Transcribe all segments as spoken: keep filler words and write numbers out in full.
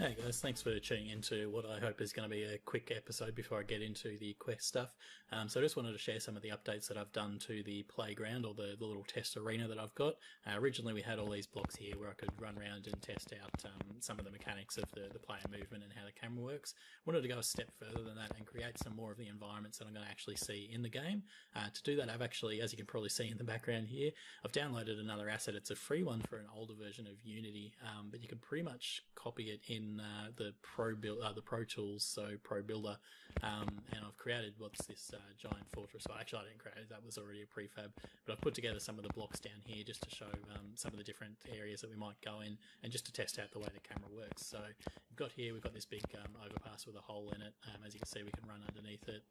Hey guys, thanks for tuning into what I hope is going to be a quick episode before I get into the quest stuff. Um, so I just wanted to share some of the updates that I've done to the playground, or the, the little test arena that I've got. Uh, originally we had all these blocks here where I could run around and test out um, some of the mechanics of the, the player movement and how the camera works. Wanted to go a step further than that and create some more of the environments that I'm going to actually see in the game. Uh, to do that, I've actually, as you can probably see in the background here, I've downloaded another asset. It's a free one for an older version of Unity, um, but you can pretty much copy it in Uh, the Pro Build, uh, the Pro Tools, so Pro Builder, um, and I've created what's this uh, giant fortress. Well, actually, I didn't create it; that was already a prefab. But I've put together some of the blocks down here just to show um, some of the different areas that we might go in, and just to test out the way the camera works. So we've got here, we've got this big um, overpass with a hole in it. Um, as you can see, we can run underneath it,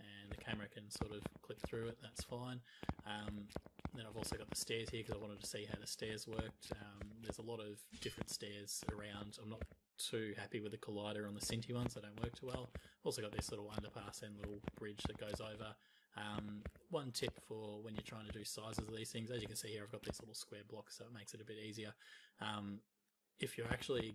and the camera can sort of clip through it. That's fine. Um, then I've also got the stairs here because I wanted to see how the stairs worked. Um, there's a lot of different stairs around. I'm not too happy with the collider on the Cinti ones, they don't work too well. Also got this little underpass and little bridge that goes over. Um, one tip for when you're trying to do sizes of these things, as you can see here, I've got these little square blocks, so it makes it a bit easier. Um, if you're actually,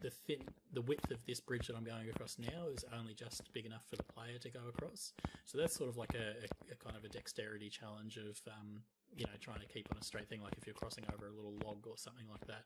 the thin, the width of this bridge that I'm going across now is only just big enough for the player to go across. So that's sort of like a, a, a kind of a dexterity challenge of, um, you know, trying to keep on a straight thing, like if you're crossing over a little log or something like that.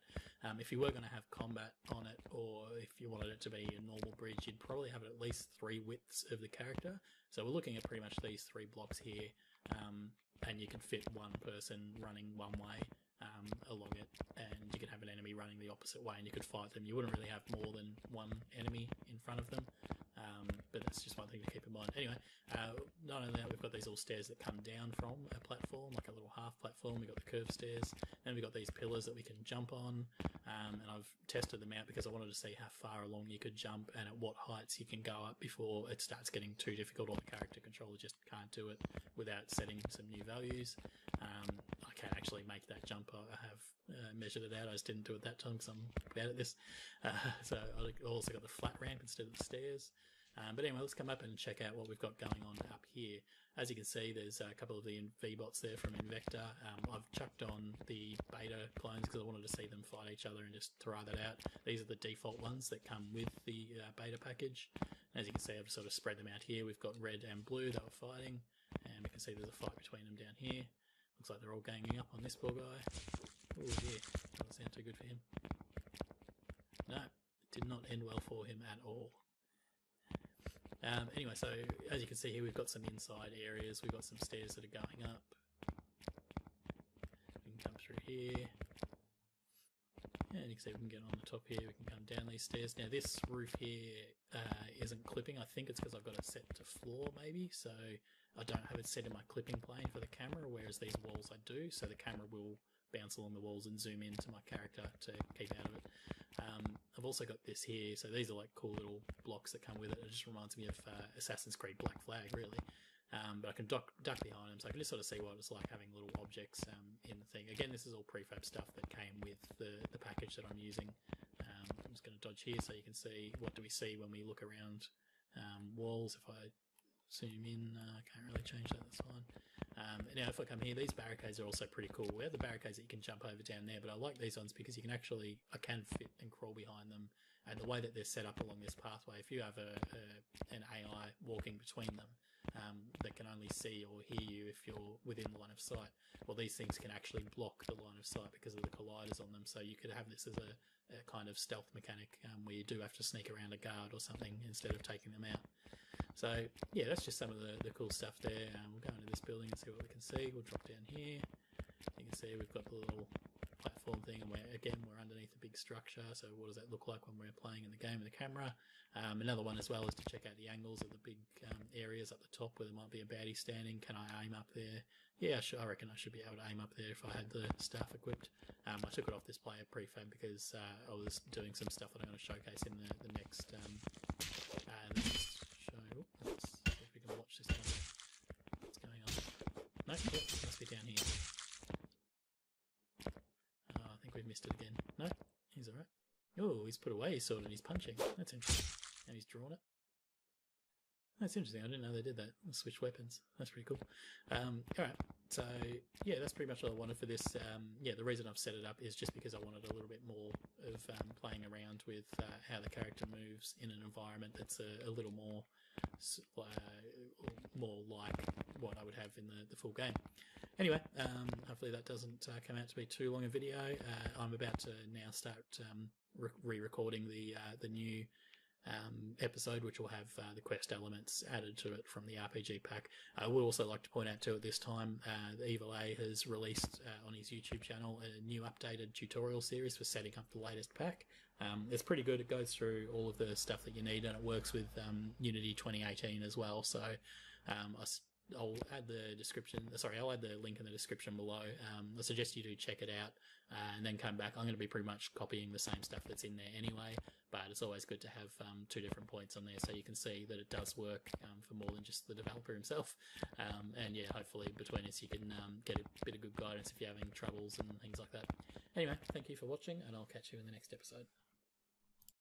Um, if you were going to have combat on it, or if you wanted it to be a normal bridge, you'd probably have it at least three widths of the character. So we're looking at pretty much these three blocks here, um, and you can fit one person running one way um, along it, and you can have an enemy running the opposite way, and you could fight them. You wouldn't really have more than one enemy in front of them. Um, but that's just one thing to keep in mind. Anyway, uh, not only that, we've got these little stairs that come down from a platform, like a little half platform. We've got the curved stairs, and we've got these pillars that we can jump on, um, and I've tested them out because I wanted to see how far along you could jump and at what heights you can go up before it starts getting too difficult or the character controller just can't do it without setting some new values. Um, I can't actually make that jump. I have uh, measured it out. I just didn't do it that time because I'm bad at this. Uh, so I also got the flat ramp instead of the stairs. Um, but anyway, let's come up and check out what we've got going on up here. As you can see, there's a couple of the V bots there from Invector. Um, I've chucked on the beta clones because I wanted to see them fight each other and just throw that out. These are the default ones that come with the uh, beta package. And as you can see, I've sort of spread them out here. We've got red and blue that were fighting, and we can see there's a fight between them down here. Looks like they're all ganging up on this poor guy. Oh dear, doesn't sound too good for him. No, it did not end well for him at all. Um, anyway, so as you can see here, we've got some inside areas, we've got some stairs that are going up. We can come through here, and you can see we can get on the top here, we can come down these stairs. Now this roof here uh, isn't clipping. I think it's because I've got it set to floor maybe, so I don't have it set in my clipping plane for the camera, whereas these walls I do, so the camera will bounce along the walls and zoom into my character to keep out of it. Um, I've also got this here, so these are like cool little blocks that come with it. It just reminds me of uh, Assassin's Creed Black Flag, really. Um, but I can duck, duck behind them, so I can just sort of see what it's like having little objects um, in the thing. Again, this is all prefab stuff that came with the, the package that I'm using. Um, I'm just going to dodge here so you can see what do we see when we look around um, walls. If I zoom in, I uh, can't really change that, that's fine. Um, now if I come here, these barricades are also pretty cool. We have the barricades that you can jump over down there, but I like these ones because you can actually, I can fit and crawl behind them, and the way that they're set up along this pathway, if you have a, a, an A I walking between them, um, that can only see or hear you if you're within the line of sight, well these things can actually block the line of sight because of the colliders on them, so you could have this as a, a kind of stealth mechanic um, where you do have to sneak around a guard or something instead of taking them out. So yeah, that's just some of the, the cool stuff there. Um, we'll go into this building and see what we can see. We'll drop down here. You can see we've got the little platform thing, and we're, again we're underneath a big structure, so what does that look like when we're playing in the game with the camera. Um, another one as well is to check out the angles of the big um, areas up the top where there might be a baddie standing. Can I aim up there? Yeah, sure, I reckon I should be able to aim up there if I had the staff equipped. Um, I took it off this player prefab because uh, I was doing some stuff that I'm going to showcase in the, the next um, uh, the next show. Let's see if we can watch this one. What's going on? No, oh, it must be down here. We've missed it again. No, he's alright. Oh, he's put away his sword and he's punching. That's interesting. And he's drawn it. That's interesting. I didn't know they did that. Switch weapons. That's pretty cool. Um, all right. So, yeah, that's pretty much all I wanted for this. Um, yeah, the reason I've set it up is just because I wanted a little bit more of um, playing around with uh, how the character moves in an environment that's a, a little more uh, more like what I would have in the, the full game. Anyway, um, hopefully that doesn't uh, come out to be too long a video. Uh, I'm about to now start um, re-recording the, uh, the new... Um, episode, which will have uh, the quest elements added to it from the R P G pack. I would also like to point out too, at this time, uh, the Evil A has released uh, on his YouTube channel a new updated tutorial series for setting up the latest pack. Um, it's pretty good. It goes through all of the stuff that you need, and it works with um, Unity twenty eighteen as well. So um, I I'll add the description, sorry, I'll add the link in the description below. Um, I suggest you do check it out uh, and then come back. I'm going to be pretty much copying the same stuff that's in there anyway, but it's always good to have um, two different points on there so you can see that it does work um, for more than just the developer himself. Um, and yeah, hopefully between us you can um, get a bit of good guidance if you're having troubles and things like that. Anyway, thank you for watching, and I'll catch you in the next episode.